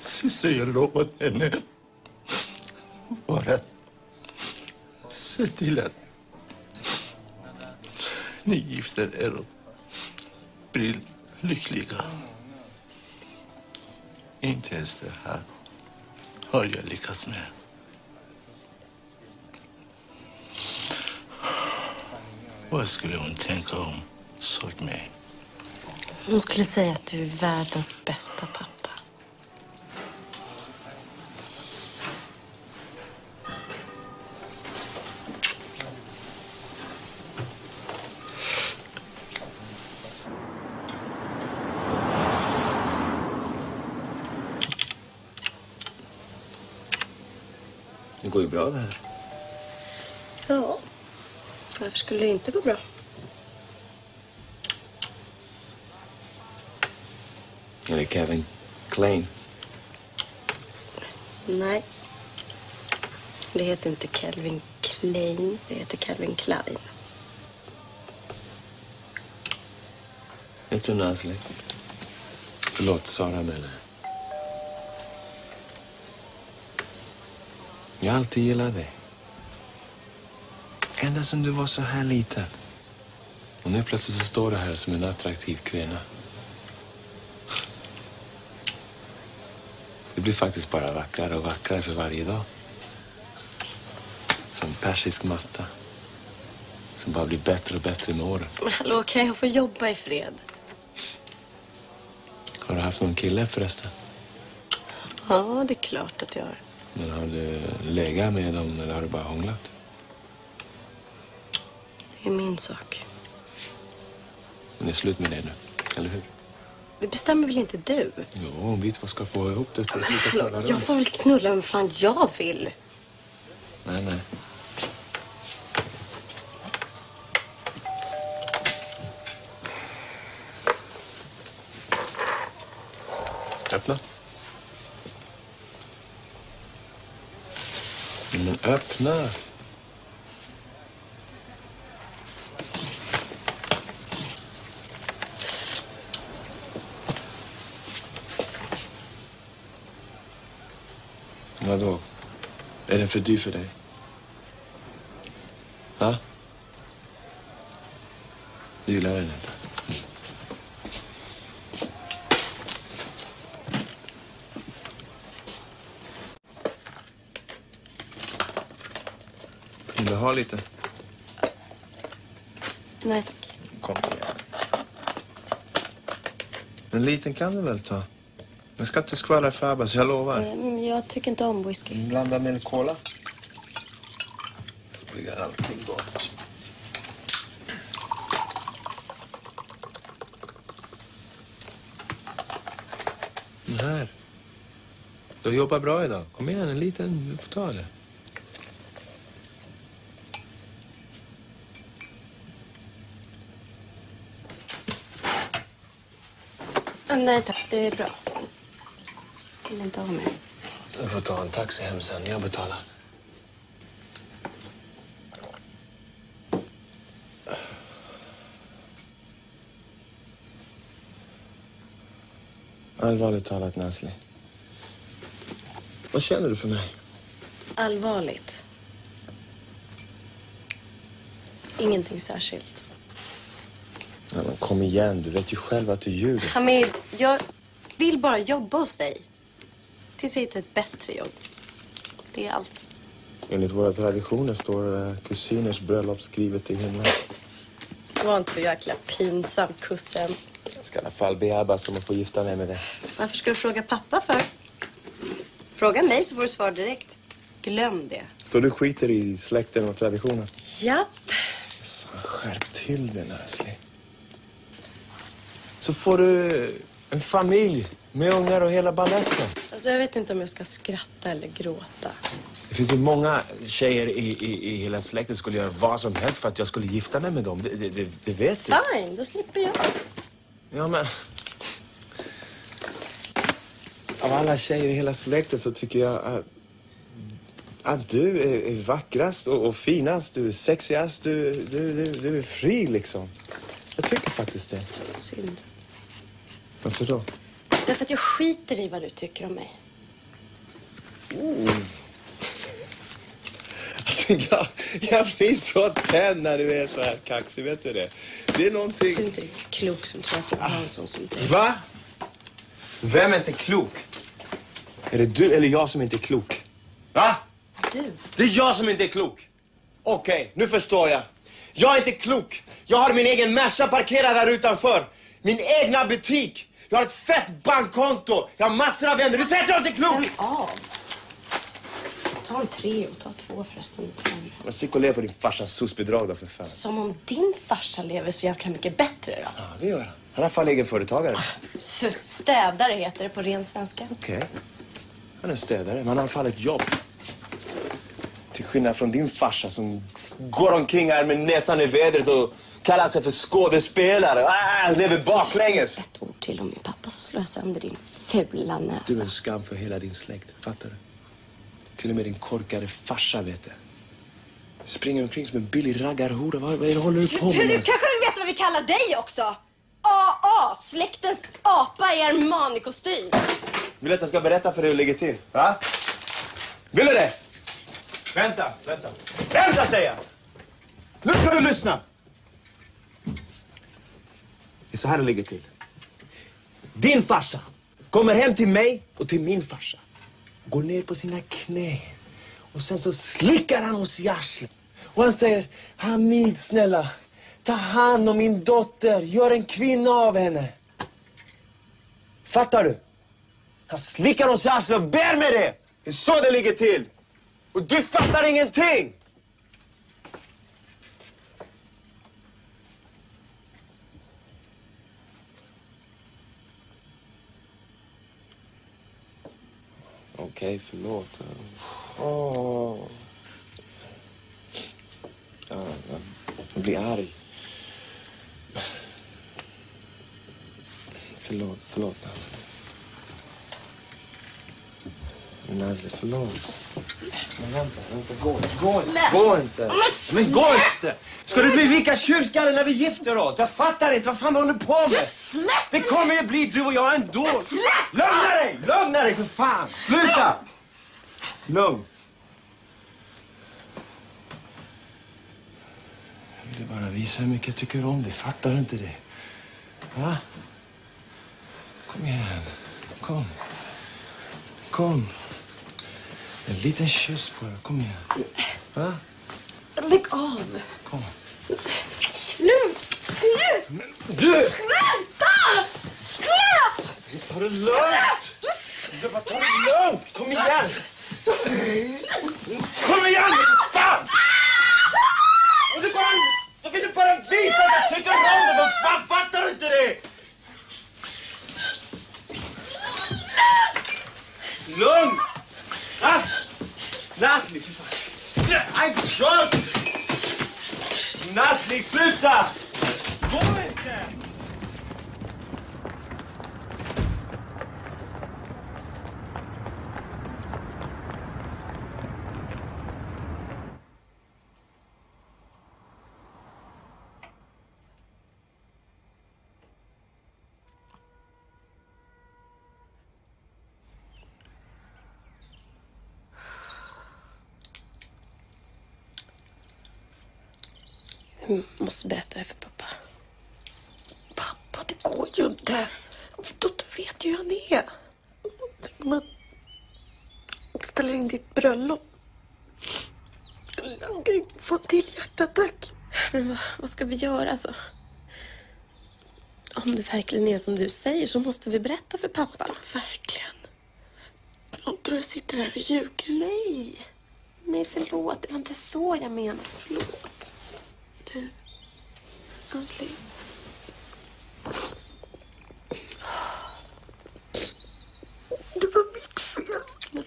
Si säger lovat henne bara att se till att ni gifter er och blir lyckliga. Inte ens det här har jag lyckats med. Vad skulle hon tänka om såg mig? Hon skulle säga att du är världens bästa pappa. Det går ju bra det här. Ja, varför skulle det inte gå bra? Är det Calvin Klein? Nej. Det heter inte Calvin Klein, det heter Calvin Klein. Vet du, Nazli? Förlåt, Sara, men... jag alltid gillar dig. Ända som du var så här liten. Och nu plötsligt så står du här som en attraktiv kvinna. Det blir faktiskt bara vackrare och vackrare för varje dag. Som en persisk matta. Som bara blir bättre och bättre med åren. Men hallå, kan jag få jobba i fred? Har du haft någon kille förresten? Ja, det är klart att jag har. Men har du legat med dem eller har du bara hånglat? Det är min sak. Men det är slut med det nu, eller hur? Det bestämmer väl inte du? Jo, om vi två ska få ihop det. Men hallå, jag får väl knulla vem fan jag vill. Nej, nej. Öppna. Men öppna. Vadå? Är den för dyr för dig? Va? Du gillar den inte. Vill du ha lite? Nej, tack. Kom igen. En liten kan du väl ta? Jag ska inte skvallra för Abbas, jag lovar. Jag tycker inte om whisky. Blanda med cola. Så blir allting gott. Den här. Du jobbar bra idag. Kom igen, en liten portal. Nej tack, det är bra. Jag vill inte ha mig. Du får ta en taxi hem sen, jag betalar. Allvarligt talat, Nazli. Vad känner du för mig? Allvarligt. Ingenting särskilt. Ja, men kom igen, du vet ju själv att du ljuger. Hamid, jag vill bara jobba hos dig. Tills jag hittar ett bättre jobb. Det är allt. Enligt våra traditioner står kusiners bröllop skrivet i himlen. Det var inte så jäkla pinsam, kussen. Jag ska i alla fall be Abbas om att få gifta mig med det. Varför ska du fråga pappa för? Fråga mig så får du svar direkt. Glöm det. Så du skiter i släkten och traditionen? Japp. Fan, skärp till den, Nazli. Så får du en familj med ungar och hela balletten. Alltså jag vet inte om jag ska skratta eller gråta. Det finns ju många tjejer i hela släkten skulle göra vad som helst för att jag skulle gifta mig med dem. Det vet du. Fine, då slipper jag. Ja, men... av alla tjejer i hela släkten så tycker jag att du är vackrast och finast. Du är sexigast. Du är fri liksom. Jag tycker faktiskt det. Synd. Varför då? Därför att jag skiter i vad du tycker om mig. Jag blir så tänd när du är så här kaxig, vet du det? Det är någonting... Du är inte riktigt klok som tror att du har en sån som dig. Va? Vem är inte klok? Är det du eller jag som inte är klok? Va? Du. Det är jag som inte är klok. Okej, nu förstår jag. Jag är inte klok. Jag har min egen Merca parkerad här utanför. Min egna butik. Jag har ett fett bankkonto. Jag har massor av vänner. Du säger att jag inte är klok! Ja. Ta en 3 och ta 2 förresten. Men stick och lev på din farsas susbidrag då för fan. Som om din farsa lever så jäkla mycket bättre då. Ja, det gör han. Han är fan egen företagare. Städare heter det på ren svenska. Okej. Han är städare, men han har fan ett jobb. Till skillnad från din farsa som går omkring här med näsan i vädret och kallar sig för skådespelare. Han lever baklänges. Ett ord till om min pappa så slår jag sönder din fula näsa. Du är en skam för hela din släkt, fattar du? Till och med din korkade farsa, vet du. Springer omkring som en billig raggarhora. Vad håller du på med? Du kanske vet vad vi kallar dig också. AA, släktens apa i en manikostym. Vill att jag ska berätta för dig hur det ligger till, va? Vill du det? Vänta. Vänta, säger jag! Nu ska du lyssna! Det är så här det ligger till. Din farsa kommer hem till mig och till min farsa. Går ner på sina knä. Och sen så slickar han oss i arslet. Och han säger, Hamid, snälla. Ta hand om min dotter. Gör en kvinna av henne. Fattar du? Han slickar oss i arslet och ber med det. Det är så det ligger till. Och du fattar ingenting. Okej, förlåt. Jag blir arg. Förlåt Nazli. Nazli, förlåt. Men vänta, gå inte. Men gå inte! Ska du bli rika tjurskallar när vi gifter oss? Jag fattar inte, vad fan du håller på med? Det kommer ju bli du och jag ändå. Lugna dig för fan! Sluta! Lugn. Jag ville bara visa hur mycket jag tycker om dig, fattar du inte det? Va? Kom igen, kom. En liten kyss på dig, kom igen. Va? Lägg av. Kom. Slut! Du! Sluta! Släpp! Ta det lugnt! Ta det lugnt! Kom igen! Kom igen! Fan! Och du bara... Då vill du bara visa att jag tycker om det. Vad fan, fattar du inte det? Lugnt! Nazli, för fan! Sluta! Nazli, sluta! Gå inte! Jag måste berätta det för pappa. Pappa, det går ju inte. Dotter vet ju hur han är. Tänk om han ställer in ditt bröllop. Han kan ju få till hjärtattack. Men vad ska vi göra alltså? Om det verkligen är som du säger så måste vi berätta för pappa. Verkligen. Jag tror jag sitter här och ljuger. Nej, förlåt. Det var inte så jag menade. Förlåt. Du, Nazli. Det var mitt fel. Men...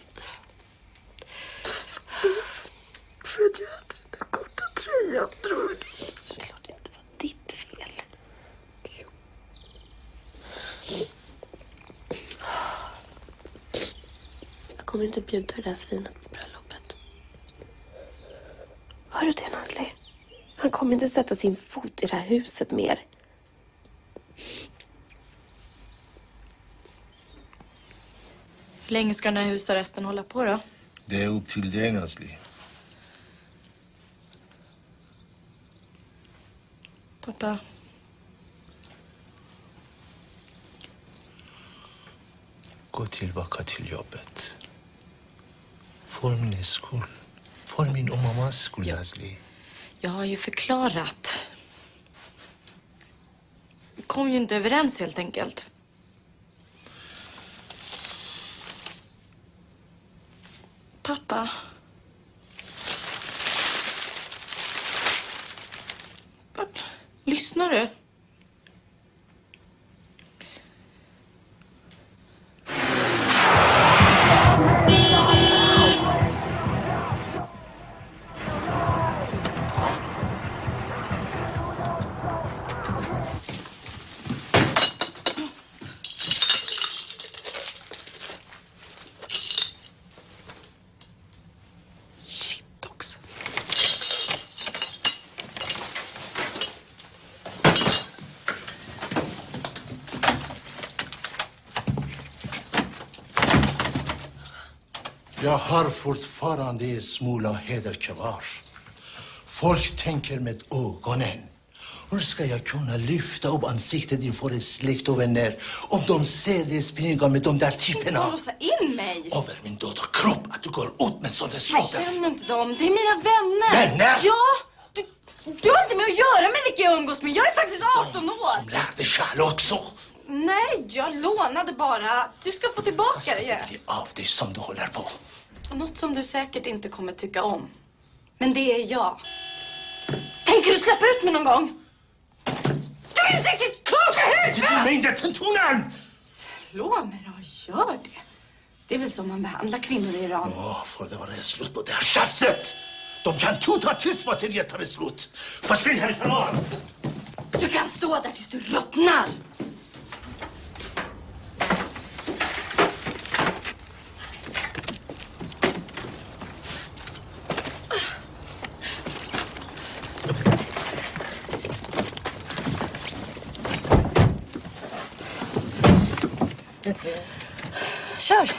För att jag hade den där korta tröjan, tror du? Såklart det inte var ditt fel. Jo. Jag kommer inte bjuda det där svinet på bröllopet. Hör du det, Nazli? Han kommer inte sätta sin fot i det här huset mer. Hur länge ska den här husarresten hålla på då? Det är upp till dig, Nazli. Pappa. Gå tillbaka till jobbet. För min skull. För min och mammas skull, Nazli. Jag har ju förklarat. Vi kom ju inte överens helt enkelt. Pappa. Pappa, lyssnar du? Jag har fortfarande en smula heder kvar. Folk tänker med ögonen. Hur ska jag kunna lyfta upp ansiktet inför släkt och vänner om de ser dig springa med de där typerna? Du kan låsa in mig! Över min döda kropp att du går ut med sådana slåter! Jag känner inte dem, det är mina vänner! Vänner? Ja! Du har inte med att göra med vilka jag umgås med, jag är faktiskt 18 år! Som lärde själv också! Nej, jag lånade bara. Du ska få tillbaka det. Det blir av dig som du håller på. Något som du säkert inte kommer tycka om. Men det är jag. Tänker du släppa ut mig någon gång? Du är inte riktigt klok i huvudet! Du med inte tentonen! Slå mig då, gör det. Det är väl som man behandlar kvinnor i Iran. Ja, för det var det slut på det här tjafset. De kan tuta tills materiet tar det slut. Försvinn härifrån! Du kan stå där tills du ruttnar. Kör!